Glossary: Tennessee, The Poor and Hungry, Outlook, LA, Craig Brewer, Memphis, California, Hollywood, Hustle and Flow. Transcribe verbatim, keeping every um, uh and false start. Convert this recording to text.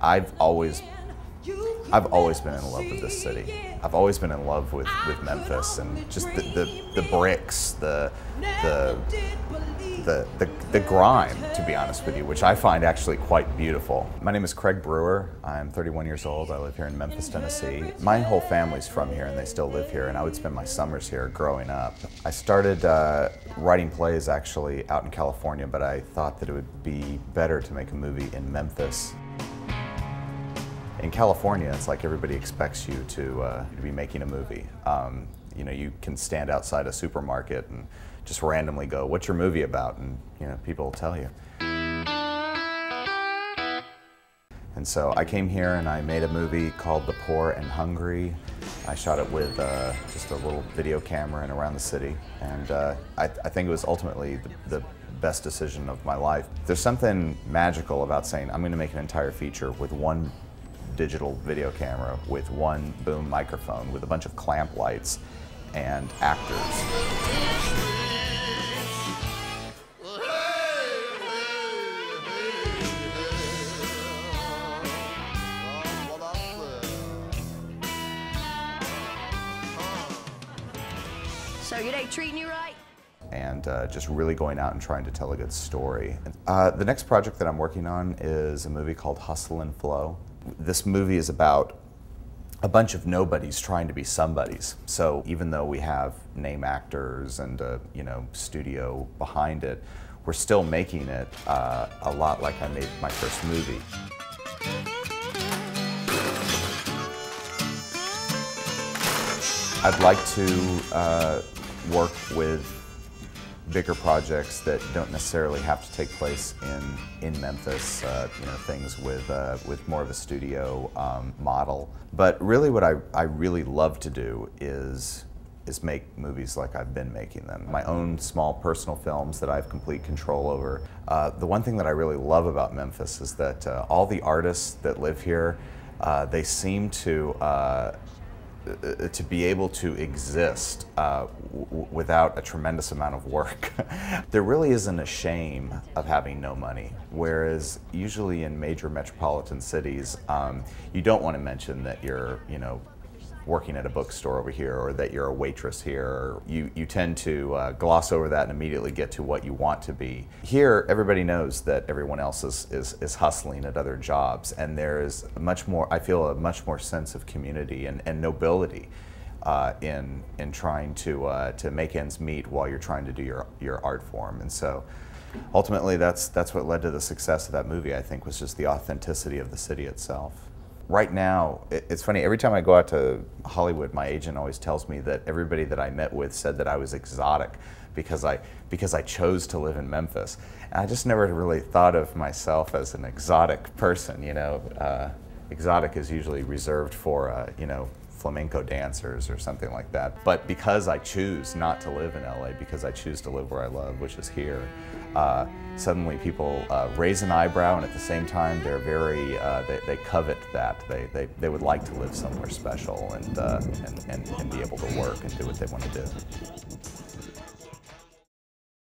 I've always, I've always been in love with this city. I've always been in love with, with Memphis and just the, the, the bricks, the, the, the, the, the grime, to be honest with you, which I find actually quite beautiful. My name is Craig Brewer. I'm thirty-one years old. I live here in Memphis, Tennessee. My whole family's from here and they still live here, and I would spend my summers here growing up. I started uh, writing plays actually out in California, but I thought that it would be better to make a movie in Memphis. In California, it's like everybody expects you to, uh, to be making a movie. Um, you know, you can stand outside a supermarket and just randomly go, "What's your movie about?" And you know, people will tell you. And so I came here and I made a movie called The Poor and Hungry. I shot it with uh, just a little video camera and around the city. And uh, I, th I think it was ultimately the, the best decision of my life. There's something magical about saying, I'm gonna make an entire feature with one digital video camera, with one boom microphone, with a bunch of clamp lights and actors. So it ain't treating you right? And uh, just really going out and trying to tell a good story. Uh, the next project that I'm working on is a movie called Hustle and Flow. This movie is about a bunch of nobodies trying to be somebodies. So even though we have name actors and a, you know, studio behind it, we're still making it uh, a lot like I made my first movie. I'd like to uh, work with bigger projects that don't necessarily have to take place in in Memphis, uh, you know, things with uh, with more of a studio um, model. But really, what I I really love to do is is make movies like I've been making them, my own small personal films that I have complete control over. Uh, the one thing that I really love about Memphis is that uh, all the artists that live here, uh, they seem to. Uh, to be able to exist uh, w without a tremendous amount of work. There really isn't a shame of having no money, whereas usually in major metropolitan cities, um, you don't want to mention that you're, you know, working at a bookstore over here or that you're a waitress here. You, you tend to uh, gloss over that and immediately get to what you want to be. Here, everybody knows that everyone else is, is, is hustling at other jobs, and there's much more, I feel a much more sense of community and, and nobility uh, in, in trying to, uh, to make ends meet while you're trying to do your, your art form. And so ultimately that's, that's what led to the success of that movie, I think, was just the authenticity of the city itself. Right now, it's funny, every time I go out to Hollywood, my agent always tells me that everybody that I met with said that I was exotic because I, because I chose to live in Memphis. And I just never really thought of myself as an exotic person, you know. Uh, exotic is usually reserved for, uh, you know, flamenco dancers or something like that. But because I choose not to live in L A, because I choose to live where I love, which is here, Uh, suddenly people uh, raise an eyebrow, and at the same time they're very, uh, they, they covet that. They, they, they would like to live somewhere special and, uh, and, and, and be able to work and do what they want to do.